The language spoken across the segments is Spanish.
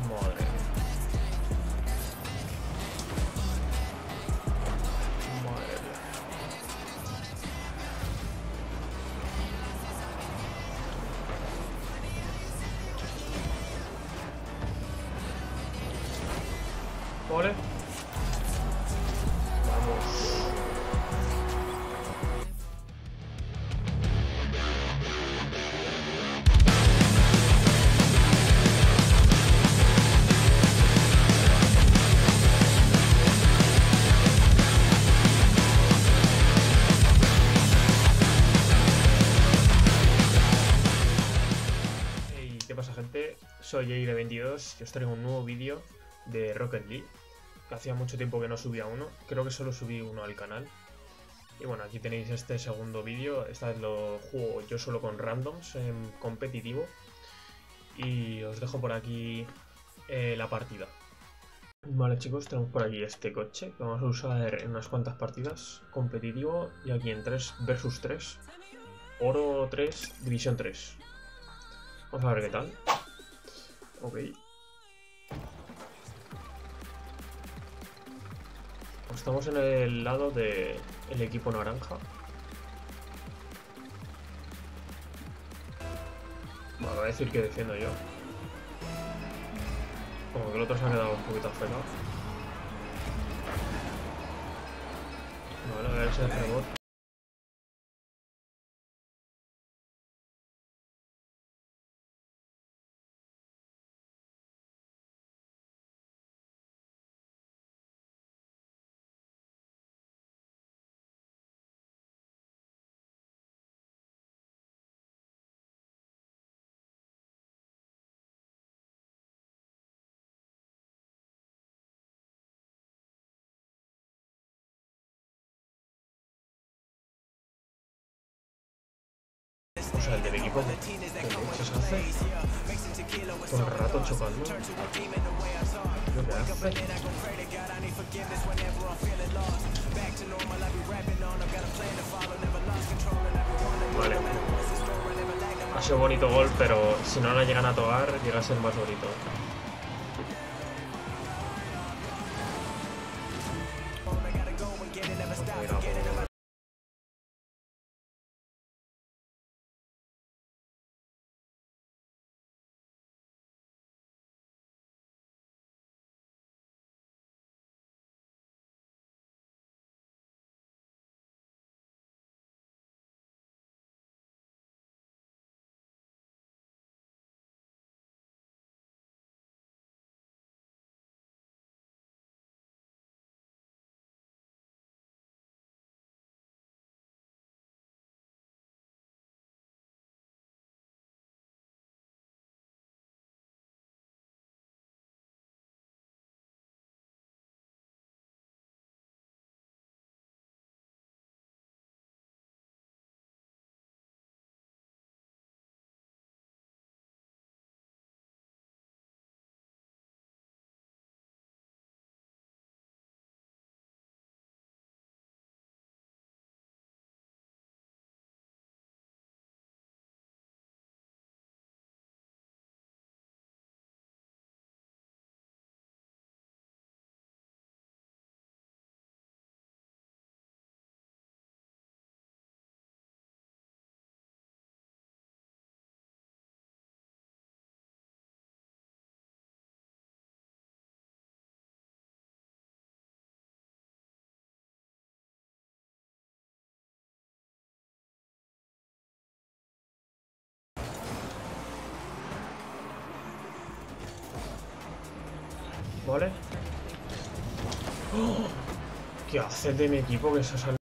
Madre. Pobre. Vamos. Hey, ¿qué pasa, gente? Soy Eire22 y os traigo un nuevo vídeo de Rocket League. Hacía mucho tiempo que no subía uno, creo que solo subí uno al canal. Y bueno, aquí tenéis este segundo vídeo. Esta vez lo juego yo solo con randoms en competitivo. Y os dejo por aquí la partida. Vale, chicos, tenemos por aquí este coche que vamos a usar en unas cuantas partidas. Competitivo y aquí en 3 versus 3. Oro 3, división 3. Vamos a ver qué tal. Ok. Estamos en el lado del equipo naranja. Bueno, voy a decir que defiendo yo. Como que el otro se ha quedado un poquito afectado. Bueno, a ver si es rebote. O sea, el del equipo que se hace todo el rato chocando. Lo que hace. Vale. Ha sido bonito gol, pero si no la llegan a tocar, llega a ser más bonito. ¿Vale? ¡Oh! ¿Qué hace de mi equipo que se ha salido?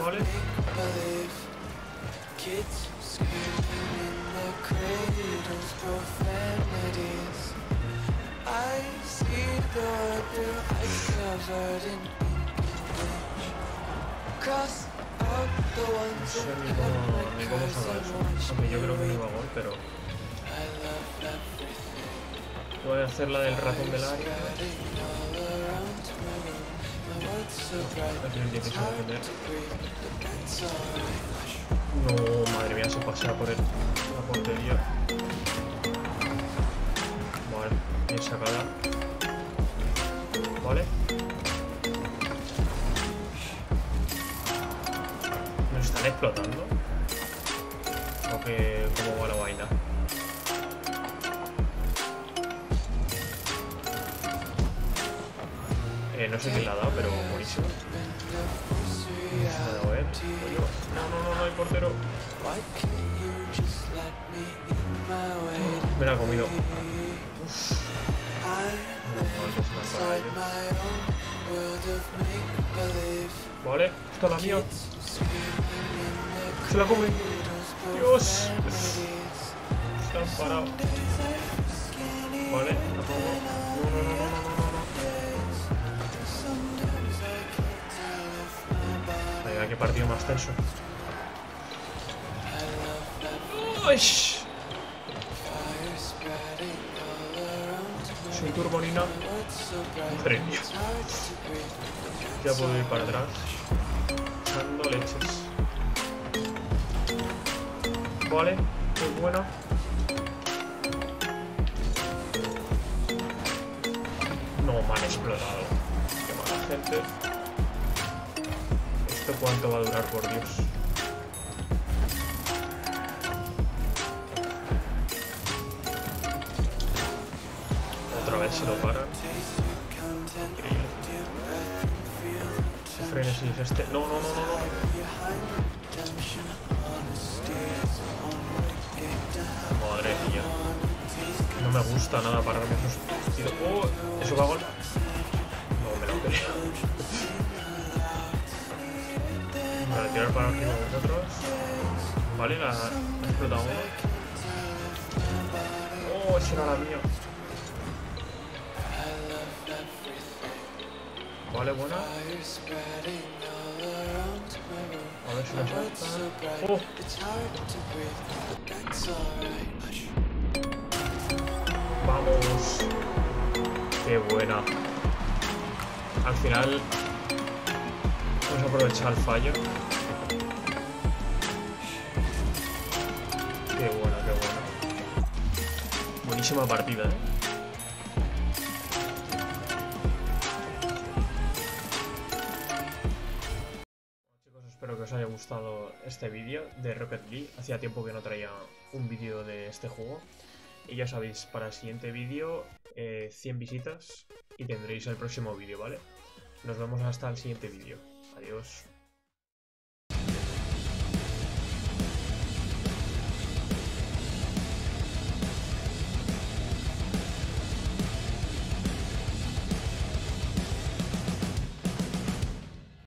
¿Vale? No sé ni cómo salga eso. Hombre, yo creo que no iba a gol, pero... voy a hacer la del ratón del área. No, madre mía, se pasea por el, la portería. Vale, bien sacada. Vale. ¿Me están explotando? ¿O que cómo va la vaina? No sé quién la ha dado, pero buenísimo. A ver, no, el portero. Me la ha comido. Uff. Vale, esto es la mía. Se la come. Dios. Se han parado. Vale, la pongo. No. Qué partido más tenso. ¡Uy! Soy turbolina. ¡Premio! Ya puedo ir para atrás. Dando leches. Vale, muy buena. No, me han explotado. Qué mala gente. ¿Esto cuánto va a durar, por Dios? Otra vez se lo paran. Increíble. Frenesí es este. No. Madre mía. No me gusta nada pararme esos... ¡Oh! ¿Eso va a gol? No me lo creo. Para tirar para arriba de nosotros. Vale, la ha explotado uno. Oh, esa era la mía. Vale, buena. A ver si la salta. Oh. Vamos. Qué buena. Al final... vamos a aprovechar el fallo. Qué bueno, qué bueno. Buenísima partida, ¿eh? Bueno, chicos, espero que os haya gustado este vídeo de Rocket League. Hacía tiempo que no traía un vídeo de este juego. Y ya sabéis, para el siguiente vídeo, 100 visitas y tendréis el próximo vídeo, ¿vale? Nos vemos hasta el siguiente vídeo. Adiós.